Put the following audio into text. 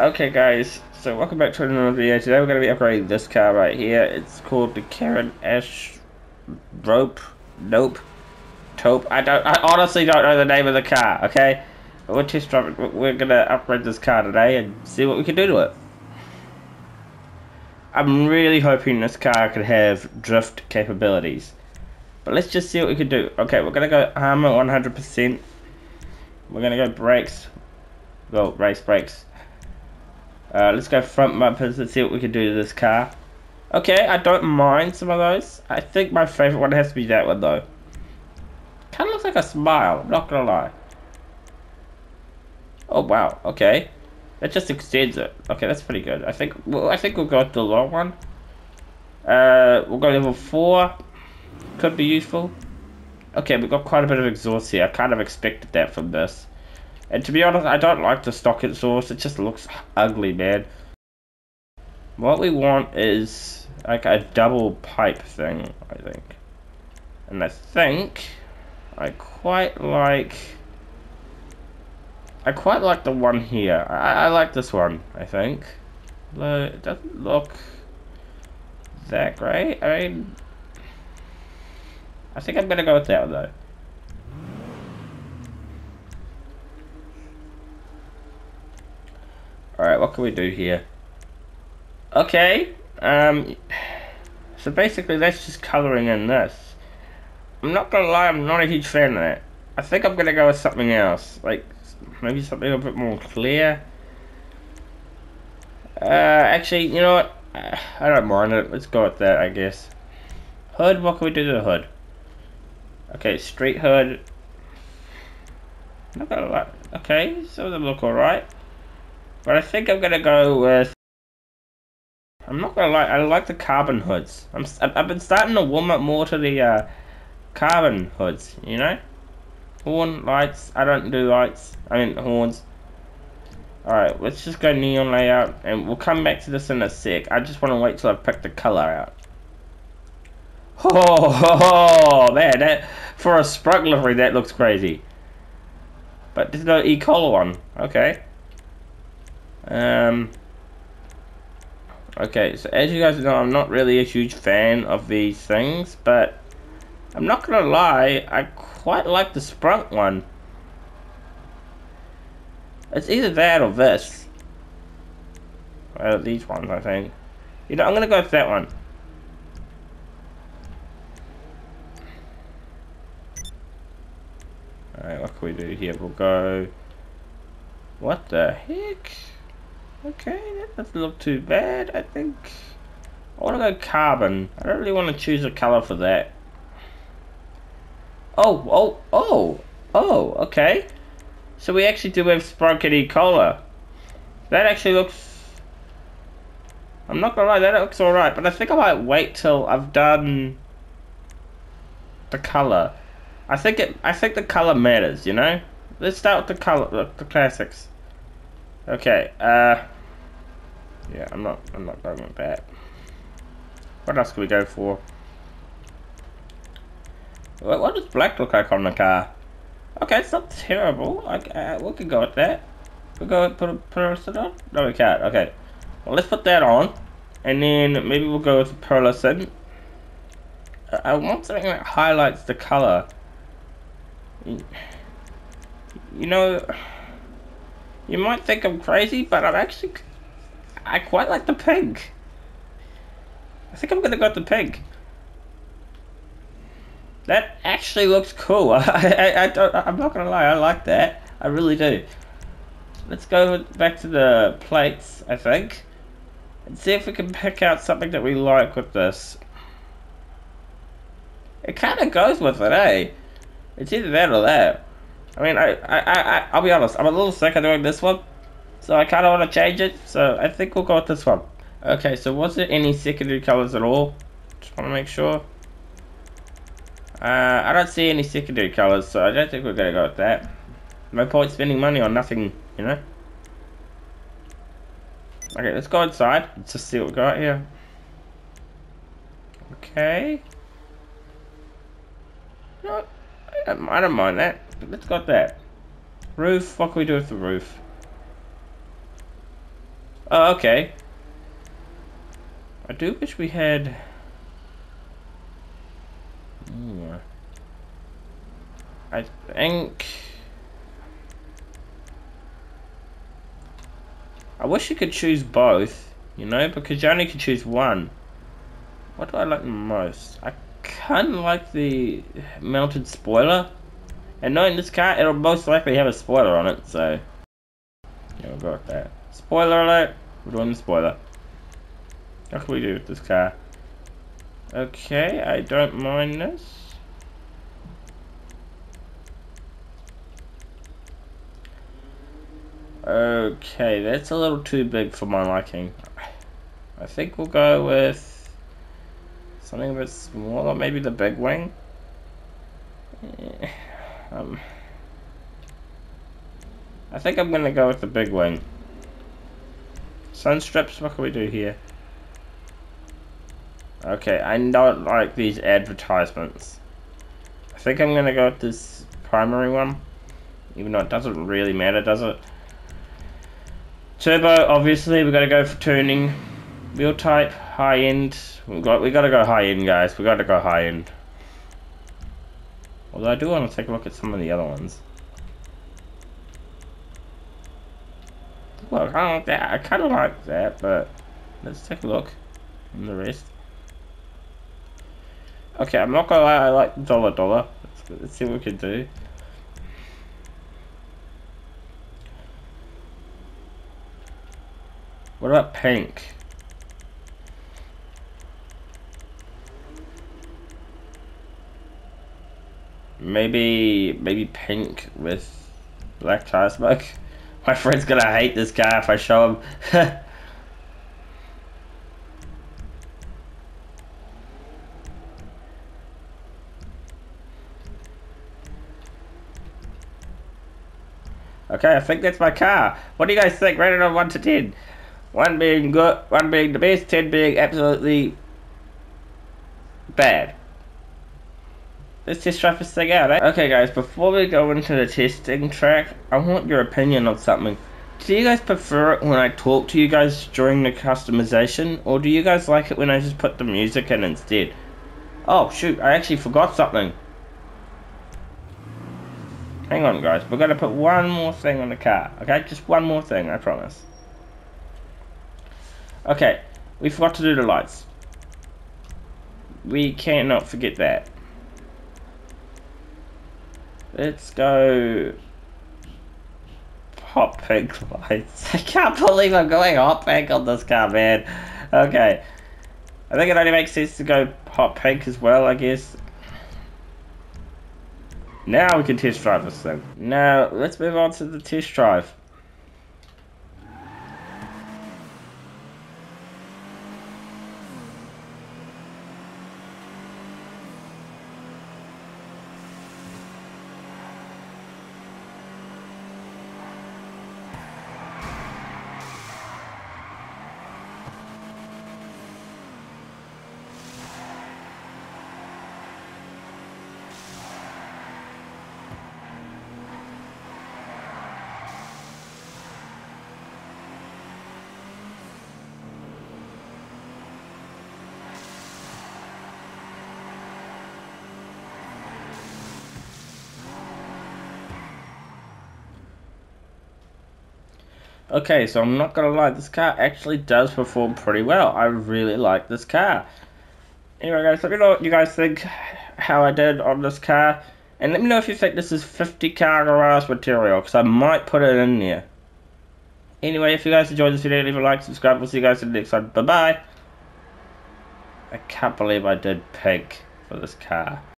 Okay guys, so welcome back to another video. Today we're going to be upgrading this car right here. It's called the Karin Asterope. I honestly don't know the name of the car, okay? But we'll test drive it. We're going to upgrade this car today and see what we can do to it. I'm really hoping this car could have drift capabilities. But let's just see what we can do. Okay, we're going to go armor 100%. We're going to go brakes. Well, race brakes. Let's go front bumpers and see what we can do to this car. Okay, I don't mind some of those. I think my favorite one has to be that one though. Kind of looks like a smile, I'm not gonna lie. Oh wow, okay. That just extends it. Okay, that's pretty good. I think we'll go to the long one. We'll go level 4. Could be useful. Okay, we've got quite a bit of exhaust here. I kind of expected that from this. And to be honest, I don't like the stock exhaust, it just looks ugly, man. What we want is like a double pipe thing, I think. And I think I quite like the one here. I like this one, I think. It doesn't look that great. I mean, I think I'm gonna go with that one though. Alright, what can we do here? Okay, so basically that's just colouring in this. I'm not gonna lie, I'm not a huge fan of that. I think I'm gonna go with something else, like maybe something a bit more clear. Actually, you know what? I don't mind it, let's go with that, I guess. Hood, what can we do to the hood? Okay, street hood. Not gonna lie, okay, so they look alright. But I think I'm gonna go with. I'm not gonna lie. I like the carbon hoods. I've been starting to warm up more to the carbon hoods. You know, horn lights. I don't do lights. I mean horns. All right, let's just go neon layout, and we'll come back to this in a sec. I just want to wait till I pick the color out. Oh man, that for a Sprunk livery that looks crazy. But there's no E collar one. Okay. Okay, so as you guys know, I'm not really a huge fan of these things, but I'm not gonna lie, I quite like the Sprunk one. It's either that or this. Well, these ones, I think. You know, I'm gonna go with that one. Alright, what can we do here? We'll go... What the heck? Okay, that doesn't look too bad, I think. I want to go carbon. I don't really want to choose a color for that. Oh, okay. So we actually do have Sprunkity color. That actually looks... I'm not going to lie, that looks alright, but I think I might wait till I've done the color. I think the color matters, you know? Let's start with the color, the classics. Okay, yeah, I'm not going with that. What else can we go for? What does black look like on the car? Okay, it's not terrible. We can go with that. We'll go put it on? No, we can't. Okay. Well, let's put that on. And then maybe we'll go with pearlescent. I want something that highlights the color. You know... You might think I'm crazy, but I'm actually... I quite like the pink. I think I'm gonna go with the pink. That actually looks cool. I'm not gonna lie, I like that. I really do. Let's go back to the plates, I think. And see if we can pick out something that we like with this. It kinda goes with it, eh? It's either that or that. I mean, I'll be honest, I'm a little sick of doing this one, so I kind of want to change it, so I think we'll go with this one. Okay, so was there any secondary colors at all? Just want to make sure. I don't see any secondary colors, so I don't think we're going to go with that. No point spending money on nothing, you know? Okay, let's go inside, let's just see what we got here. Okay. No, I don't mind that. Let's go with that. Roof, what can we do with the roof? Oh, okay. I do wish we had more. I think I wish you could choose both, you know, because you only could choose one. What do I like the most? I kind of like the mounted spoiler. And knowing this car, it'll most likely have a spoiler on it, so yeah, we'll go with that. Spoiler alert! We're doing the spoiler. How can we do with this car? Okay, I don't mind this. Okay, that's a little too big for my liking. I think we'll go with something a bit smaller, maybe the big wing. Yeah. I think I'm gonna go with the big wing. Sunstrips, what can we do here? Okay, I don't like these advertisements. I think I'm gonna go with this primary one, even though it doesn't really matter, does it? Turbo, obviously, we gotta go for tuning. Wheel type, high end. We gotta go high end, guys. We gotta go high end. Although I do want to take a look at some of the other ones. Look, I don't like that. I kind of like that, but let's take a look and the rest. Okay, I'm not gonna lie, I like dollar. Let's see what we can do. What about pink? Maybe pink with black tire smoke. My friend's gonna hate this car if I show him. Okay, I think that's my car. What do you guys think? Rated on 1 to 10. 1 being good, 1 being the best, 10 being absolutely bad. Let's just try this thing out, eh? Okay guys, before we go into the testing track, I want your opinion on something. Do you guys prefer it when I talk to you guys during the customization, or do you guys like it when I just put the music in instead? Oh shoot, I actually forgot something. Hang on guys, we're gonna put one more thing on the car, okay? Just one more thing, I promise. Okay, we forgot to do the lights. We cannot forget that. Let's go hot pink lights. I can't believe I'm going hot pink on this car, man. Okay. I think it only makes sense to go hot pink as well, I guess. Now we can test drive this thing. Now, let's move on to the test drive. Okay, so I'm not gonna lie, this car actually does perform pretty well. I really like this car. Anyway guys, let me know what you guys think, how I did on this car. And let me know if you think this is 50 car garage material, because I might put it in there. Anyway, if you guys enjoyed this video, leave a like, subscribe, we'll see you guys in the next one. Bye bye. I can't believe I did pink for this car.